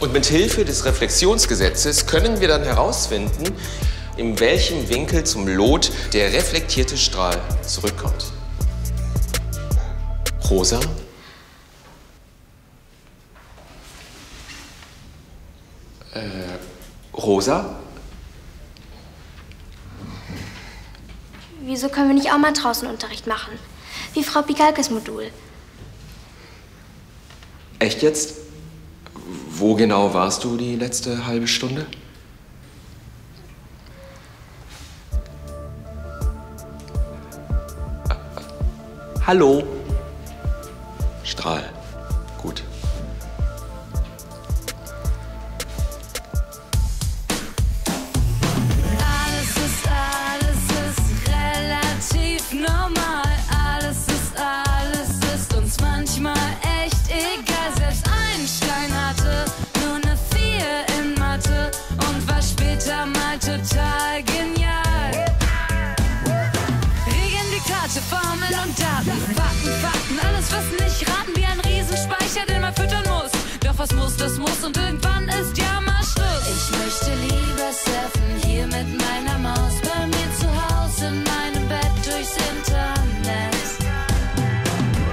Und mit Hilfe des Reflexionsgesetzes können wir dann herausfinden, in welchem Winkel zum Lot der reflektierte Strahl zurückkommt. Rosa? Rosa? Wieso können wir nicht auch mal draußen Unterricht machen? Wie Frau Pikalkes Modul. Echt jetzt? Wo genau warst du die letzte halbe Stunde? Hallo. Strahl. Gut. Alles ist relativ normal. Alles ist uns manchmal echt egal. Selbst Einstein hatte nur eine 4 in Mathe und war später mal total genial. Regeln, Diktate, Formeln und Daten. Fakten, alles was nicht raten, wie ein Riesenspeicher, den man füttern muss. Doch was muss, das muss und irgendwann ist ja mal Schluss. Ich möchte lieber surfen, hier mit meiner Maus, bei mir zu Hause, in meinem Bett, durchs Internet.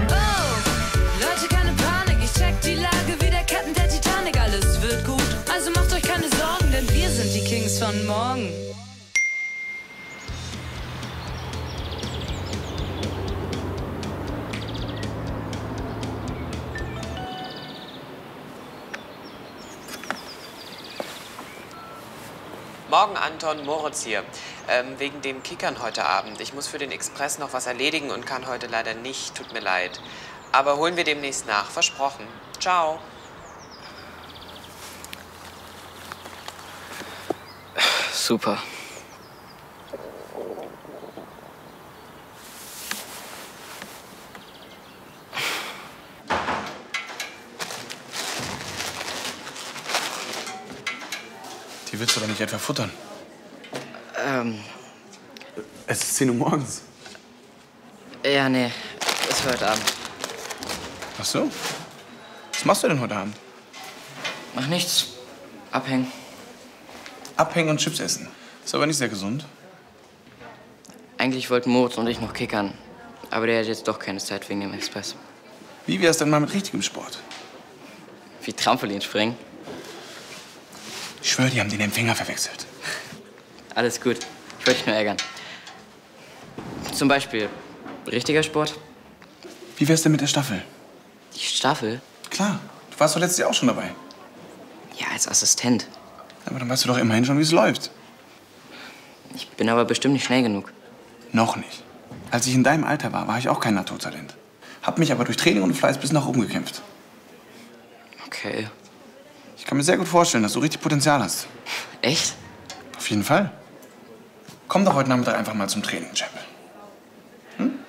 Oh, Leute, keine Panik, ich check die Lage wie der Captain der Titanic. Alles wird gut, also macht euch keine Sorgen, denn wir sind die Kings von morgen. Morgen, Anton, Moritz hier. Wegen dem Kickern heute Abend. Ich muss für den Express noch was erledigen und kann heute leider nicht. Tut mir leid. Aber holen wir demnächst nach. Versprochen. Ciao. Super. Die willst du doch nicht etwa futtern? Es ist 10 Uhr morgens. Ja, nee. Es war heute Abend. Ach so? Was machst du denn heute Abend? Mach nichts. Abhängen. Abhängen und Chips essen. Ist aber nicht sehr gesund. Eigentlich wollten Moritz und ich noch kickern. Aber der hat jetzt doch keine Zeit wegen dem Express. Wie wär's denn mal mit richtigem Sport? Wie Trampolinspringen? Ich schwöre, die haben den Empfänger verwechselt. Alles gut. Ich wollte dich nur ärgern. Zum Beispiel richtiger Sport. Wie wär's denn mit der Staffel? Die Staffel? Klar. Du warst doch letztes Jahr auch schon dabei. Ja, als Assistent. Aber dann weißt du doch immerhin schon, wie es läuft. Ich bin aber bestimmt nicht schnell genug. Noch nicht. Als ich in deinem Alter war, war ich auch kein Naturtalent. Hab mich aber durch Training und Fleiß bis nach oben gekämpft. Okay. Ich kann mir sehr gut vorstellen, dass du richtig Potenzial hast. Echt? Auf jeden Fall. Komm doch heute Nachmittag einfach mal zum Training, Chapel. Hm?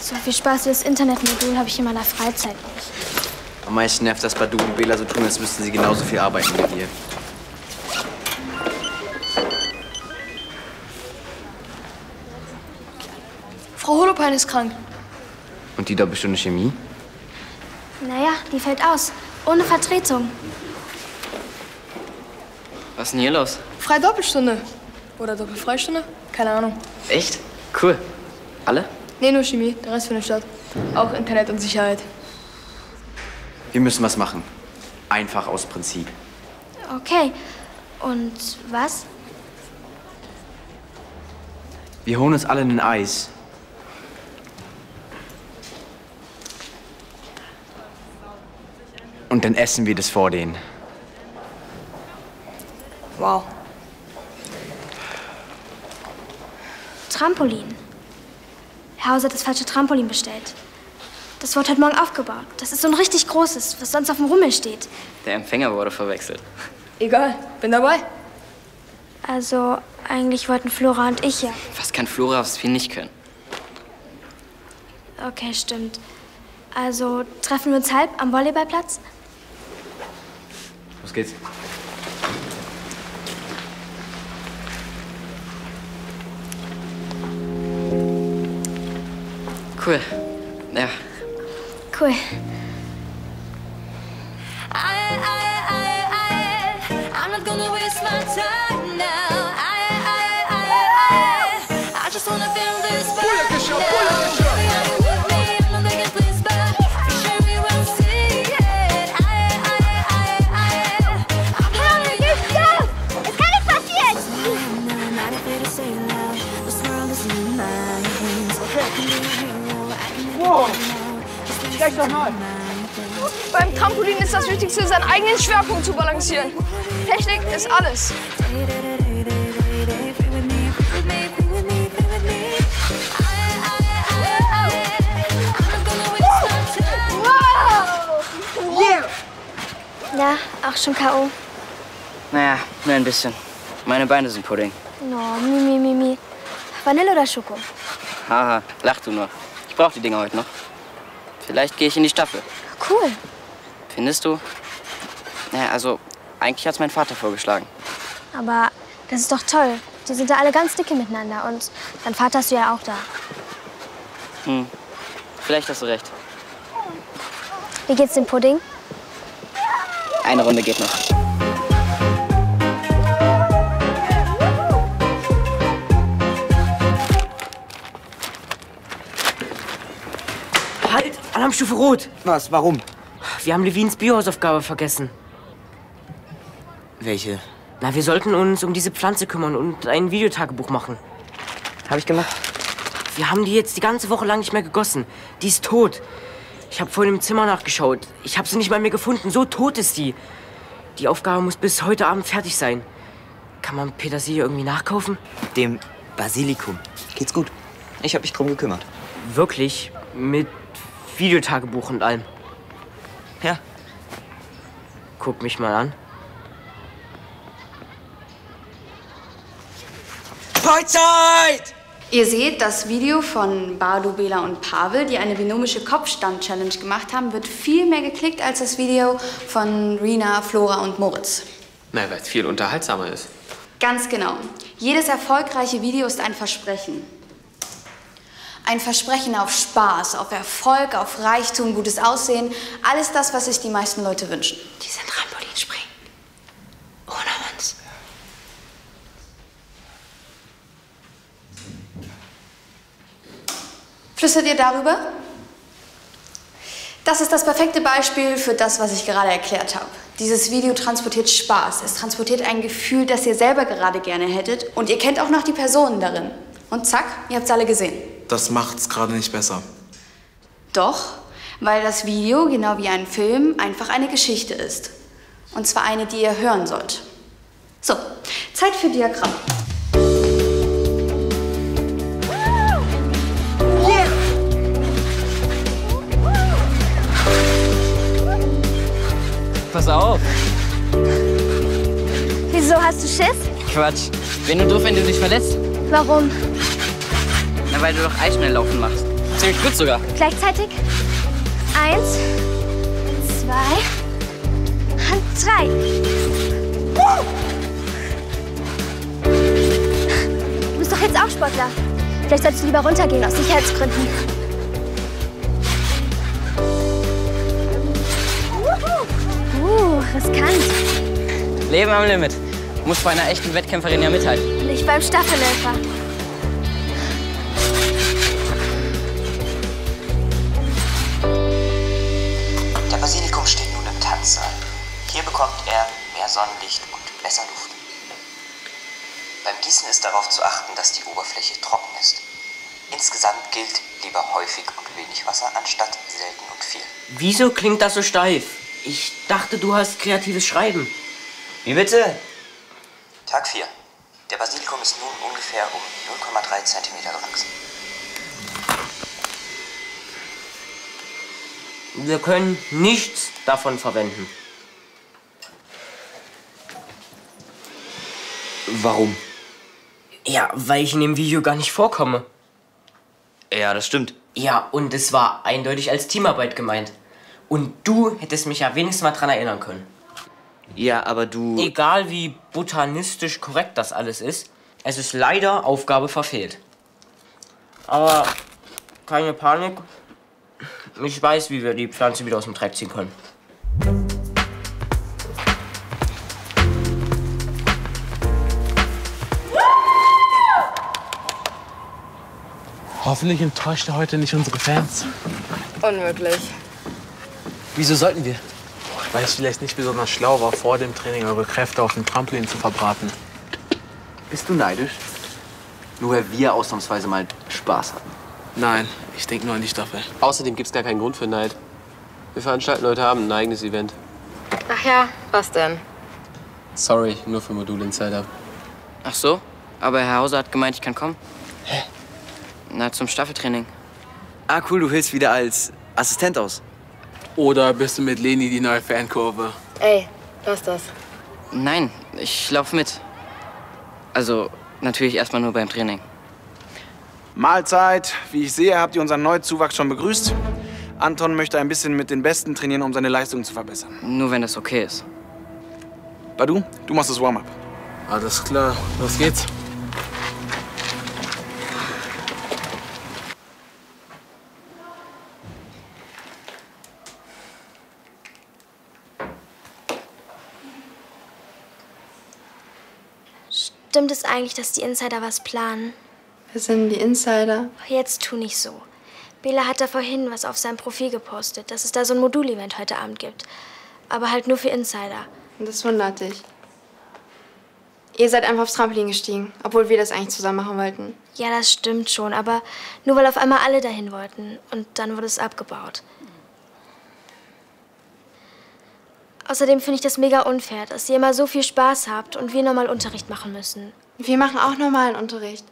So viel Spaß wie das Internetmodul habe ich in meiner Freizeit nicht. Am meisten nervt, dass Badou und Bela so tun, als müssten sie genauso viel arbeiten wie wir. Frau Holopain ist krank. Und die da bestimmt Chemie? Naja, die fällt aus. Ohne Vertretung. Was ist denn hier los? Freie Doppelstunde. Oder Doppelfreistunde? Keine Ahnung. Echt? Cool. Alle? Nee, nur Chemie. Der Rest für die Stadt. Auch Internet und Sicherheit. Wir müssen was machen. Einfach aus Prinzip. Okay. Und was? Wir holen uns alle ein Eis. Und dann essen wir das vor denen. Wow. Trampolin. Herr Hauser hat das falsche Trampolin bestellt. Das Wort hat morgen aufgebaut. Das ist so ein richtig großes, was sonst auf dem Rummel steht. Der Empfänger wurde verwechselt. Egal, bin dabei. Also, eigentlich wollten Flora und ich ja. Was kann Flora aufs Spiel nicht können? Okay, stimmt. Also, treffen wir uns halb am Volleyballplatz? Los geht's. Cool. Ja. Cool. I'm not gonna waste my time now. I just wanna feel this vibe. Wow. Gleich nochmal. Beim Trampolin ist das Wichtigste, seinen eigenen Schwerpunkt zu balancieren. Technik ist alles. Wow. Yeah. Na, auch schon K.O.? Naja, nur ein bisschen. Meine Beine sind Pudding. No, mi. Vanille oder Schoko? Haha, lach du nur. Ich brauche die Dinger heute noch. Vielleicht gehe ich in die Staffel. Cool. Findest du? Naja, also eigentlich hat es mein Vater vorgeschlagen. Aber das ist doch toll. Die sind da alle ganz dicke miteinander und dein Vater ist ja auch da. Hm, vielleicht hast du recht. Wie geht's dem Pudding? Eine Runde geht noch. Alarmstufe Rot. Was? Warum? Wir haben Levins Biohausaufgabe vergessen. Welche? Na, wir sollten uns um diese Pflanze kümmern und ein Videotagebuch machen. Hab ich gemacht. Wir haben die jetzt die ganze Woche lang nicht mehr gegossen. Die ist tot. Ich habe vorhin im Zimmer nachgeschaut. Ich habe sie nicht bei mir gefunden. So tot ist die. Die Aufgabe muss bis heute Abend fertig sein. Kann man Petersilie irgendwie nachkaufen? Dem Basilikum. Geht's gut. Ich habe mich drum gekümmert. Wirklich? Mit Videotagebuch und allem. Ja. Guck mich mal an. Freizeit! Ihr seht, das Video von Badou, Bela und Pavel, die eine binomische Kopfstand-Challenge gemacht haben, wird viel mehr geklickt als das Video von Rina, Flora und Moritz. Na, weil es viel unterhaltsamer ist. Ganz genau. Jedes erfolgreiche Video ist ein Versprechen. Ein Versprechen auf Spaß, auf Erfolg, auf Reichtum, gutes Aussehen. Alles das, was sich die meisten Leute wünschen. Die sind Trampolinspringen. Ohne uns. Flüstert ihr darüber? Das ist das perfekte Beispiel für das, was ich gerade erklärt habe. Dieses Video transportiert Spaß. Es transportiert ein Gefühl, das ihr selber gerade gerne hättet. Und ihr kennt auch noch die Personen darin. Und zack, ihr habt's alle gesehen. Das macht's gerade nicht besser. Doch, weil das Video, genau wie ein Film, einfach eine Geschichte ist. Und zwar eine, die ihr hören sollt. So, Zeit für Diagramm. Pass auf! Wieso, hast du Schiss? Quatsch. Wäre nur doof, wenn du dich verletzt. Warum? Na, weil du doch Eisschnelllaufen machst. Ziemlich gut sogar. Gleichzeitig? 1, 2 und 3. Du bist doch jetzt auch Sportler. Vielleicht solltest du lieber runtergehen, aus Sicherheitsgründen. Riskant. Leben am Limit. Muss bei einer echten Wettkämpferin ja mithalten. Nicht beim Staffelläufer. Der Basilikum steht nun im Tanzsaal. Hier bekommt er mehr Sonnenlicht und besser Luft. Beim Gießen ist darauf zu achten, dass die Oberfläche trocken ist. Insgesamt gilt lieber häufig und wenig Wasser anstatt selten und viel. Wieso klingt das so steif? Ich dachte, du hast kreatives Schreiben. Wie bitte? Tag 4. Der Basilikum ist nun ungefähr um 0,3 cm gewachsen. Wir können nichts davon verwenden. Warum? Ja, weil ich in dem Video gar nicht vorkomme. Ja, das stimmt. Ja, und es war eindeutig als Teamarbeit gemeint. Und du hättest mich ja wenigstens mal dran erinnern können. Ja, aber du... Egal wie botanistisch korrekt das alles ist, es ist leider Aufgabe verfehlt. Aber Keine Panik. Ich weiß, wie wir die Pflanze wieder aus dem Dreck ziehen können. Hoffentlich enttäuscht er heute nicht unsere Fans. Unmöglich. Wieso sollten wir? Weil es vielleicht nicht besonders schlau war, vor dem Training eure Kräfte auf dem Trampolin zu verbraten. Bist du neidisch? Nur weil wir ausnahmsweise mal Spaß hatten. Nein, ich denke nur an die Staffel. Außerdem gibt es gar keinen Grund für Neid. Wir veranstalten heute Abend ein eigenes Event. Ach ja, was denn? Sorry, nur für Modul Insider. Ach so? Aber Herr Hauser hat gemeint, ich kann kommen. Hä? Na, zum Staffeltraining. Ah, cool, du hilfst wieder als Assistent aus. Oder bist du mit Leni die neue Fankurve? Ey, lass das. Nein, ich laufe mit. Also, natürlich erstmal nur beim Training. Mahlzeit. Wie ich sehe, habt ihr unseren Neuzuwachs schon begrüßt. Anton möchte ein bisschen mit den Besten trainieren, um seine Leistung zu verbessern. Nur wenn das okay ist. Badou, du machst das Warm-up. Alles klar. Los geht's. Stimmt es eigentlich, dass die Insider was planen? Wer sind die Insider? Jetzt tu nicht so. Bela hat da vorhin was auf seinem Profil gepostet, dass es da so ein Modul-Event heute Abend gibt. Aber halt nur für Insider. Und das wundert dich. Ihr seid einfach aufs Trampolin gestiegen, obwohl wir das eigentlich zusammen machen wollten. Ja, das stimmt schon, aber nur weil auf einmal alle dahin wollten. Und dann wurde es abgebaut. Außerdem finde ich das mega unfair, dass ihr immer so viel Spaß habt und wir nochmal Unterricht machen müssen. Wir machen auch normalen Unterricht.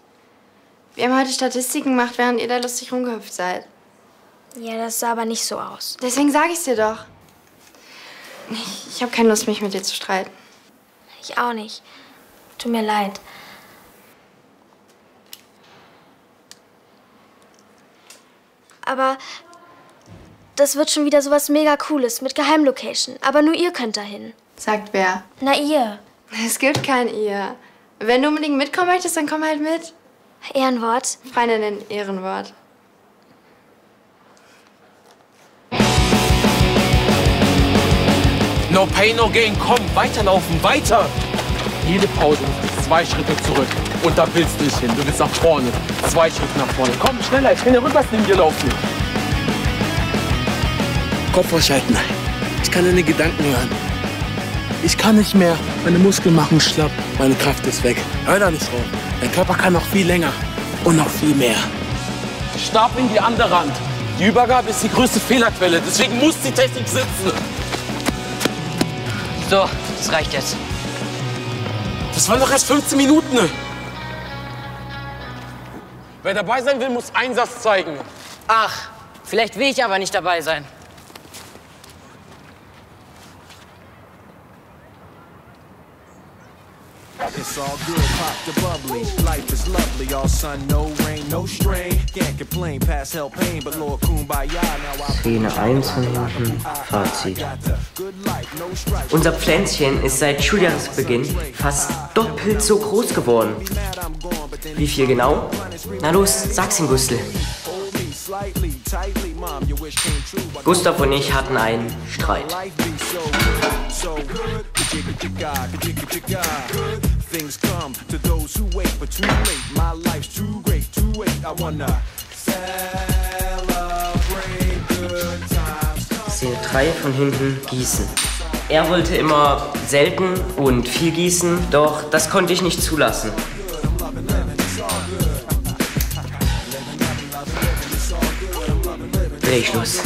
Wir haben heute Statistiken gemacht, während ihr da lustig rumgehüpft seid. Ja, das sah aber nicht so aus. Deswegen sage ich's dir doch. Ich habe keine Lust, mich mit dir zu streiten. Ich auch nicht. Tut mir leid. Aber... das wird schon wieder sowas mega Cooles mit Geheimlocation. Aber nur ihr könnt dahin. Sagt wer? Na, ihr. Es gibt kein ihr. Wenn du unbedingt mitkommen möchtest, dann komm halt mit. Ehrenwort? Freundinnen, Ehrenwort. No pain, no gain. Komm, weiterlaufen, weiter. Jede Pause 2 Schritte zurück. Und da willst du nicht hin. Du willst nach vorne. 2 Schritte nach vorne. Komm, schneller. Ich will ja rückwärts neben dir laufen. Kopf ausschalten. Ich kann deine Gedanken hören. Ich kann nicht mehr. Meine Muskeln machen schlapp. Meine Kraft ist weg. Hör da nicht drauf. Dein Körper kann noch viel länger. Und noch viel mehr. Stab in die andere Hand. Die Übergabe ist die größte Fehlerquelle. Deswegen muss die Technik sitzen. So, das reicht jetzt. Das waren doch erst 15 Minuten. Wer dabei sein will, muss Einsatz zeigen. Ach, vielleicht will ich aber nicht dabei sein. It's all good, pop the bubbly. Life is lovely, all sun, no rain, no strain. Can't complain, past hell pain, but Lord Kumbaya. Szene 1 von hinten, Fazit. Unser Pflänzchen ist seit Schuljahresbeginn fast doppelt so groß geworden. Wie viel genau? Na los, sag's ihm, Gustl. Gustav und ich hatten einen Streit. Szene 3 von hinten, Gießen. Er wollte immer selten und viel gießen, doch das konnte ich nicht zulassen. Drehschluss.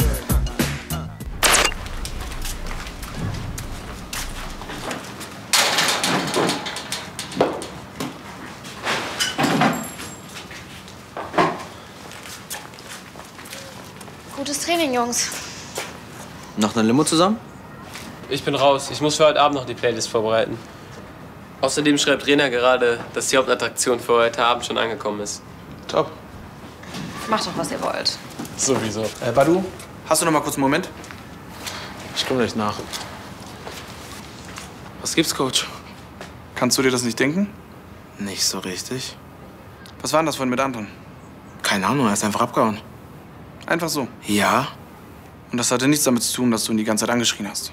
Gutes Training, Jungs. Noch eine Limo zusammen? Ich bin raus. Ich muss für heute Abend noch die Playlist vorbereiten. Außerdem schreibt Rena gerade, dass die Hauptattraktion für heute Abend schon angekommen ist. Top. Macht doch, was ihr wollt. Sowieso. Badou, hast du noch mal kurz einen Moment? Ich komme gleich nach. Was gibt's, Coach? Kannst du dir das nicht denken? Nicht so richtig. Was war denn das vorhin mit Anton? Keine Ahnung, er ist einfach abgehauen. Einfach so. Ja? Und das hatte nichts damit zu tun, dass du ihn die ganze Zeit angeschrien hast.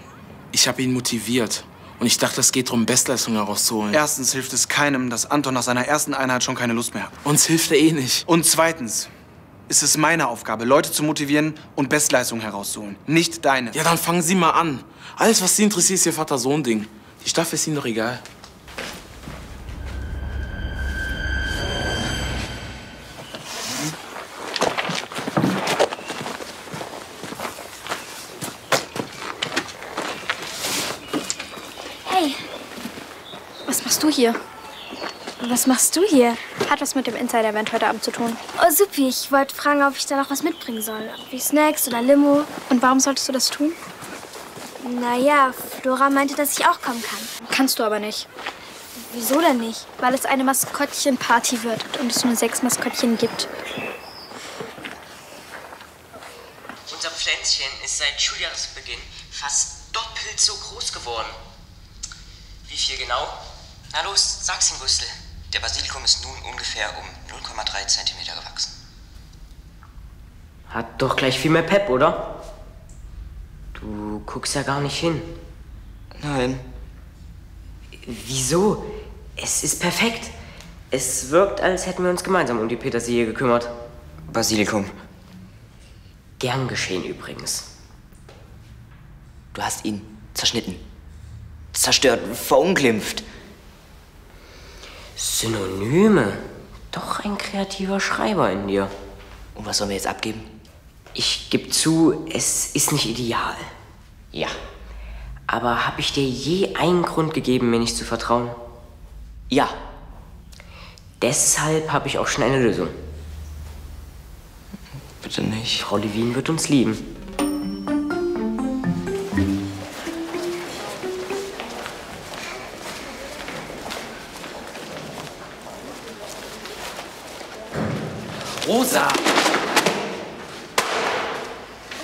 Ich habe ihn motiviert. Und ich dachte, es geht darum, Bestleistungen herauszuholen. Erstens hilft es keinem, dass Anton nach seiner ersten Einheit schon keine Lust mehr hat. Uns hilft er eh nicht. Und zweitens ist es meine Aufgabe, Leute zu motivieren und Bestleistungen herauszuholen. Nicht deine. Ja, dann fangen Sie mal an. Alles, was Sie interessiert, ist Ihr Vater-Sohn-Ding. Die Staffel ist Ihnen doch egal. Hier. Was machst du hier? Hat was mit dem Insider-Event heute Abend zu tun. Oh, supi. Ich wollte fragen, ob ich da noch was mitbringen soll. Wie Snacks oder Limo. Und warum solltest du das tun? Naja, Flora meinte, dass ich auch kommen kann. Kannst du aber nicht. Wieso denn nicht? Weil es eine Maskottchen-Party wird und es nur 6 Maskottchen gibt. Unser Pflänzchen ist seit Schuljahresbeginn fast doppelt so groß geworden. Wie viel genau? Na los, sag's ihm, Gustl. Der Basilikum ist nun ungefähr um 0,3 cm gewachsen. Hat doch gleich viel mehr Pep, oder? Du guckst ja gar nicht hin. Nein. Wieso? Es ist perfekt. Es wirkt, als hätten wir uns gemeinsam um die Petersilie gekümmert. Basilikum. Gern geschehen übrigens. Du hast ihn zerschnitten, zerstört, verunglimpft. Synonyme? Doch ein kreativer Schreiber in dir. Und was sollen wir jetzt abgeben? Ich gebe zu, es ist nicht ideal. Ja. Aber habe ich dir je einen Grund gegeben, mir nicht zu vertrauen? Ja. Deshalb habe ich auch schon eine Lösung. Bitte nicht. Frau Levin wird uns lieben. Rosa!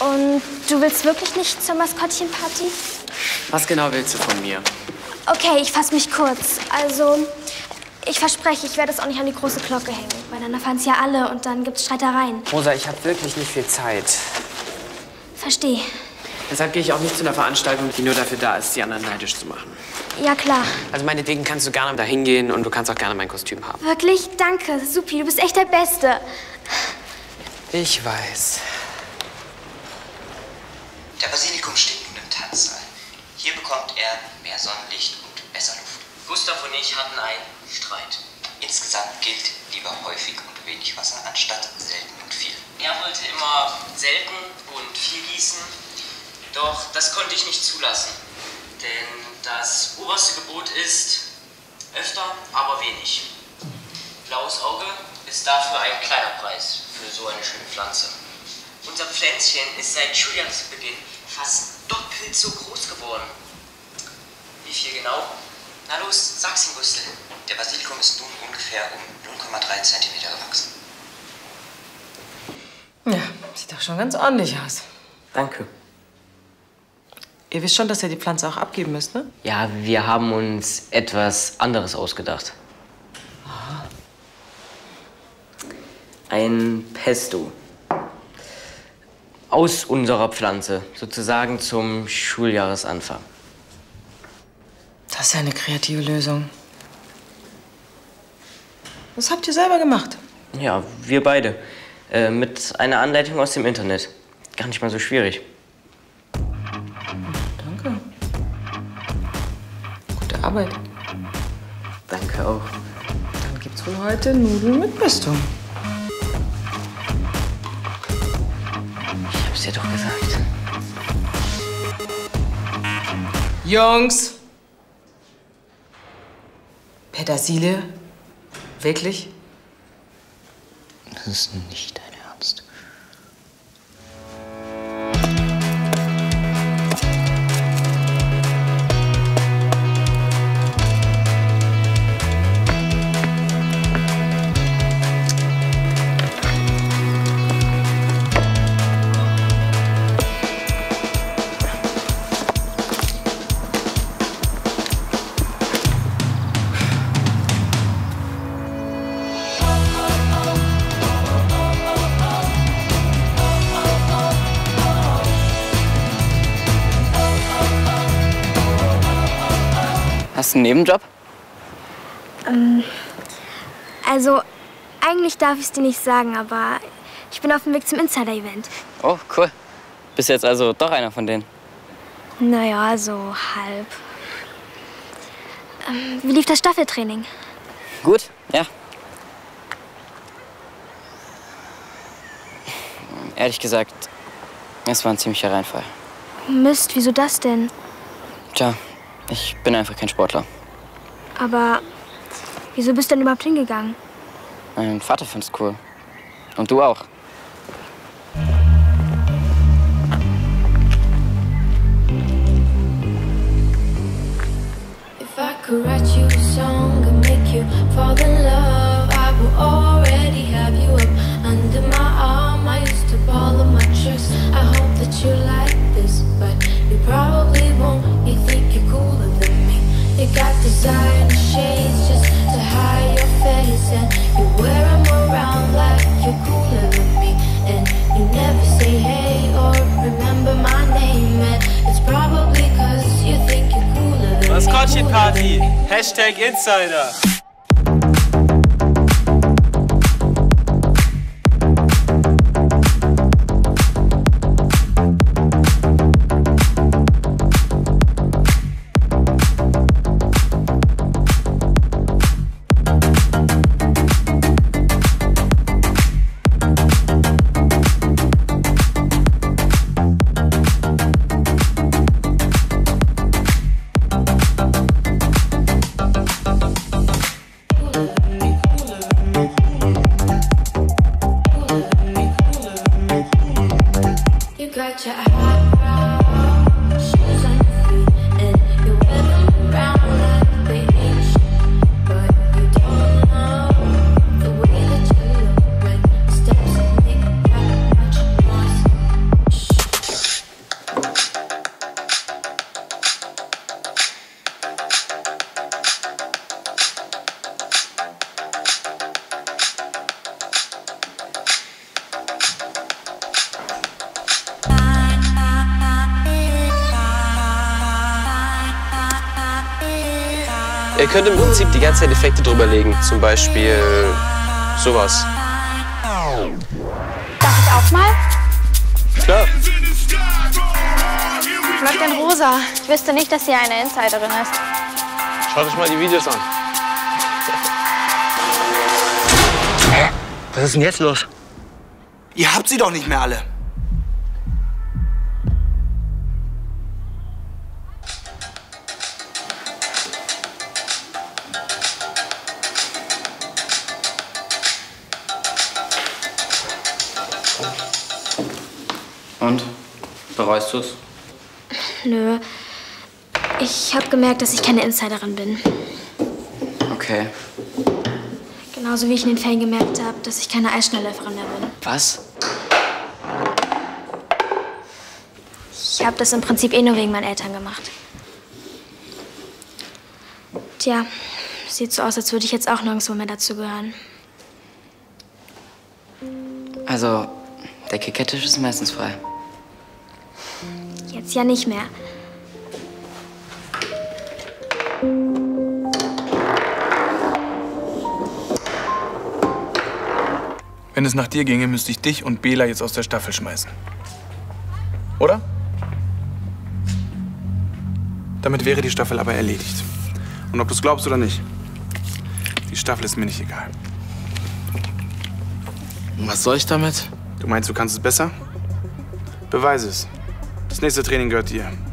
Und du willst wirklich nicht zur Maskottchenparty? Was genau willst du von mir? Okay, ich fasse mich kurz. Also, ich verspreche, ich werde es auch nicht an die große Glocke hängen. Beieinander fahren es ja alle und dann gibt's Streitereien. Rosa, ich habe wirklich nicht viel Zeit. Verstehe. Deshalb gehe ich auch nicht zu einer Veranstaltung, die nur dafür da ist, die anderen neidisch zu machen. Ja, klar. Also meinetwegen kannst du gerne da hingehen und du kannst auch gerne mein Kostüm haben. Wirklich? Danke, Supi, du bist echt der Beste. Ich weiß. Der Basilikum steht nun im Tanzsaal. Hier bekommt er mehr Sonnenlicht und besser Luft. Gustav und ich hatten einen Streit. Insgesamt gilt lieber häufig und wenig Wasser anstatt selten und viel. Er wollte immer selten und viel gießen. Doch, das konnte ich nicht zulassen, denn das oberste Gebot ist öfter, aber wenig. Blaues Auge ist dafür ein kleiner Preis für so eine schöne Pflanze. Unser Pflänzchen ist seit Schuljahresbeginn fast doppelt so groß geworden. Wie viel genau? Na los, sag's ihm, Gustl. Der Basilikum ist nun ungefähr um 0,3 cm gewachsen. Ja, sieht doch schon ganz ordentlich aus. Danke. Ihr wisst schon, dass ihr die Pflanze auch abgeben müsst, ne? Ja, wir haben uns etwas anderes ausgedacht. Aha. Ein Pesto. Aus unserer Pflanze, sozusagen zum Schuljahresanfang. Das ist ja eine kreative Lösung. Das habt ihr selber gemacht? Ja, wir beide. Mit einer Anleitung aus dem Internet. Gar nicht mal so schwierig. Arbeit. Danke auch. Dann gibt's wohl heute Nudeln mit Pesto. Ich hab's dir doch gesagt. Jungs! Petersilie? Wirklich? Das ist nicht dein Ernst. Hast du einen Nebenjob? Also, eigentlich darf ich es dir nicht sagen, aber ich bin auf dem Weg zum Insider-Event. Oh, cool. Bist jetzt also doch einer von denen? Naja, so halb. Wie lief das Staffeltraining? Gut, ja. Ehrlich gesagt, es war ein ziemlicher Reinfall. Mist, wieso das denn? Tja, ich bin einfach kein Sportler. Aber wieso bist du denn überhaupt hingegangen? Mein Vater find's cool. Und du auch. Maskottchenparty, Hashtag Insider. Ihr könnt im Prinzip die ganze Zeit Effekte drüber legen, zum Beispiel sowas. Darf ich auch mal? Klar. Ich mag den Rosa. Ich wüsste nicht, dass sie eine Insiderin ist. Schaut euch mal die Videos an. Hä? Was ist denn jetzt los? Ihr habt sie doch nicht mehr alle. Und? Bereust du es? Nö. Ich habe gemerkt, dass ich keine Insiderin bin. Okay. Genauso wie ich in den Ferien gemerkt habe, dass ich keine Eisschnellläuferin mehr bin. Was? Ich habe das im Prinzip eh nur wegen meinen Eltern gemacht. Tja, sieht so aus, als würde ich jetzt auch nirgendwo mehr dazugehören. Also, der Kickertisch ist meistens frei. Jetzt ja nicht mehr. Wenn es nach dir ginge, müsste ich dich und Bela jetzt aus der Staffel schmeißen. Oder? Damit wäre die Staffel aber erledigt. Und ob du es glaubst oder nicht, die Staffel ist mir nicht egal. Was soll ich damit? Du meinst, du kannst es besser? Beweise es. Das nächste Training gehört dir.